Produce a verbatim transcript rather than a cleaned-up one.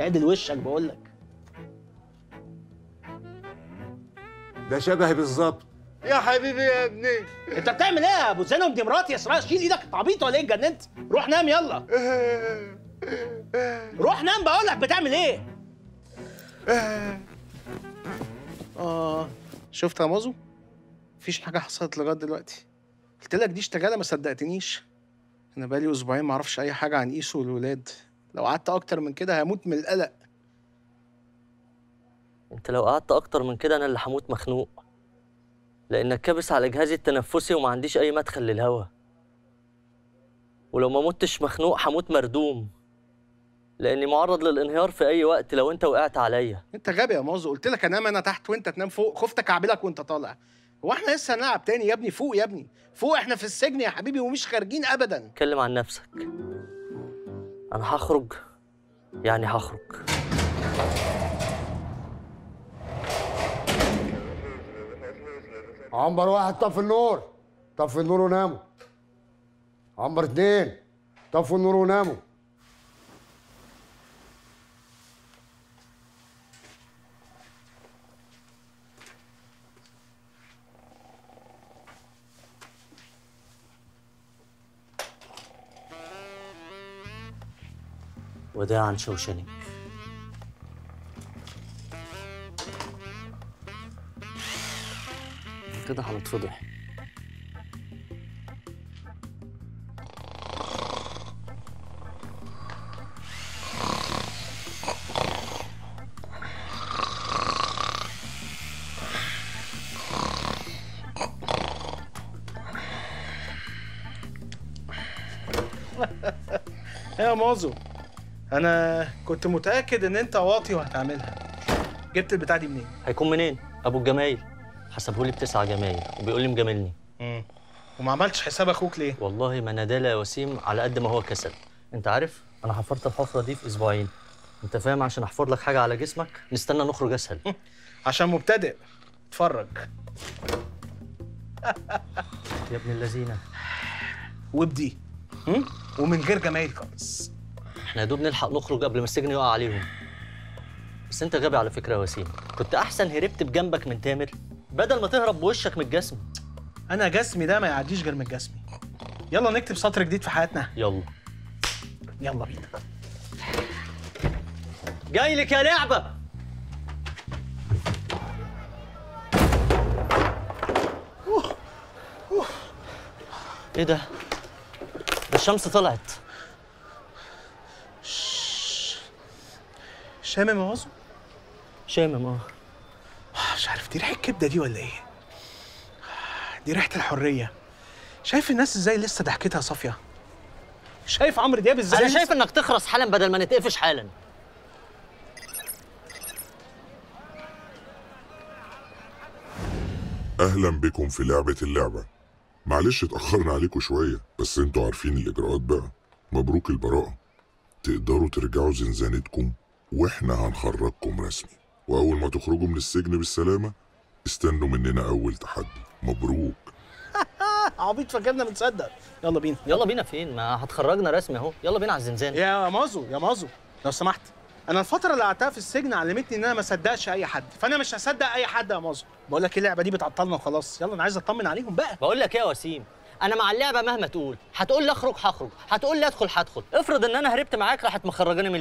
اعدل وشك بقول لك. ده شبهي بالظبط. يا حبيبي يا ابني انت بتعمل ايه يا ابو زينب ودي مراتي يا اسراء؟ شيل ايدك، انت عبيط ولا ايه؟ اتجننت؟ روح نام يلا. روح نام بقول لك، بتعمل ايه؟ اه شفت يا ماظو؟ مفيش حاجه حصلت لغايه دلوقتي. قلت لك دي اشتغاله ما صدقتنيش. انا بقالي اسبوعين ما اعرفش اي حاجه عن ايسو والولاد، لو قعدت اكتر من كده هموت من القلق. انت لو قعدت اكتر من كده انا اللي هموت مخنوق، لانك كابس على جهازي التنفسي وما عنديش اي مدخل للهواء. ولو ما متش مخنوق هموت مردوم، لاني معرض للانهيار في اي وقت لو انت وقعت عليا. انت غبي يا ماظو، قلت لك انام انا تحت وانت تنام فوق، خفت اكعبلك وانت طالع. هو احنا لسه هنلعب تاني يا ابني؟ فوق يا ابني فوق، احنا في السجن يا حبيبي ومش خارجين ابدا. اتكلم عن نفسك. انا هخرج يعني هخرج. عمر واحد طفي النور، طفي النور وناموا. عمر اتنين طفوا النور وناموا. وداعاً شوشنك. كده هنتفضح. يا ماظو أنا كنت متأكد إن أنت واطي وهتعملها. جبت البتاع دي منين؟ هيكون منين؟ أبو الجمايل حسبهولي بتسعة جمايل وبيقول لي مجاملني. امم وما عملتش حساب أخوك ليه؟ والله ما أنا دالة يا وسيم على قد ما هو كسل. أنت عارف أنا حفرت الحفرة دي في أسبوعين. أنت فاهم، عشان أحفر لك حاجة على جسمك نستنى نخرج أسهل. عشان مبتدئ اتفرج. يا ابن اللذينة. وبدي امم ومن غير جمايل خالص. احنا يا دوب نلحق نخرج قبل ما السجن يقع عليهم. بس انت غبي على فكره يا وسيم، كنت احسن هربت بجنبك من تامر بدل ما تهرب بوشك من الجسم. انا جسمي ده ما يعديش غير من جسمي. يلا نكتب سطر جديد في حياتنا. يلا يلا بينا. جاي لك يا لعبه. أوه. أوه. ايه ده؟ الشمس طلعت. شامم يا ماظو؟ شامم اه. مش عارف دي ريحة الكبدة دي ولا ايه؟ دي ريحة الحرية. شايف الناس ازاي لسه ضحكتها صافية؟ شايف عمرو دياب ازاي؟ أنا شايف إنك تخرس حالا بدل ما نتقفش حالا. أهلا بكم في لعبة اللعبة. معلش اتأخرنا عليكم شوية، بس انتوا عارفين الإجراءات بقى. مبروك البراءة. تقدروا ترجعوا زنزانتكم واحنا هنخرجكم رسمي، واول ما تخرجوا من السجن بالسلامه استنوا مننا اول تحدي. مبروك. عبيط فاكرنا بنصدق. يلا بينا. يلا بينا فين؟ ما هتخرجنا رسمي اهو. يلا بينا على الزنزانه. يا ماظو يا ماظو لو سمحت، انا الفتره اللي قعدتها في السجن علمتني ان انا ما اصدقش اي حد، فانا مش هصدق اي حد يا ماظو. بقول لك ايه، اللعبه دي بتعطلنا وخلاص. يلا انا عايز اطمن عليهم بقى. بقول لك ايه يا وسيم، انا مع اللعبه مهما تقول. هتقول لي اخرج هخرج، هتقول لي ادخل هدخل. افرض ان انا هربت معاك راحت مخرجاني من